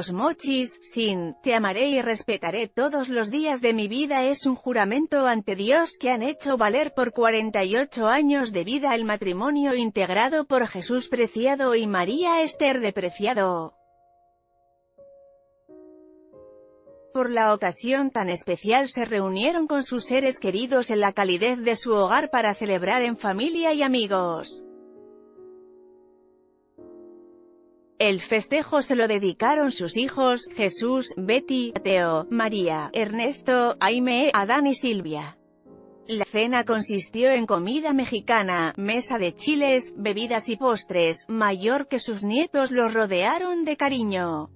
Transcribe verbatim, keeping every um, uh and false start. Los Mochis, Sin, te amaré y respetaré todos los días de mi vida es un juramento ante Dios que han hecho valer por cuarenta y ocho años de vida el matrimonio integrado por Jesús Preciado y María Esther de Preciado. Por la ocasión tan especial se reunieron con sus seres queridos en la calidez de su hogar para celebrar en familia y amigos. El festejo se lo dedicaron sus hijos, Jesús, Betty, Teo, María, Ernesto, Jaime, Adán y Silvia. La cena consistió en comida mexicana, mesa de chiles, bebidas y postres, mayor que sus nietos los rodearon de cariño.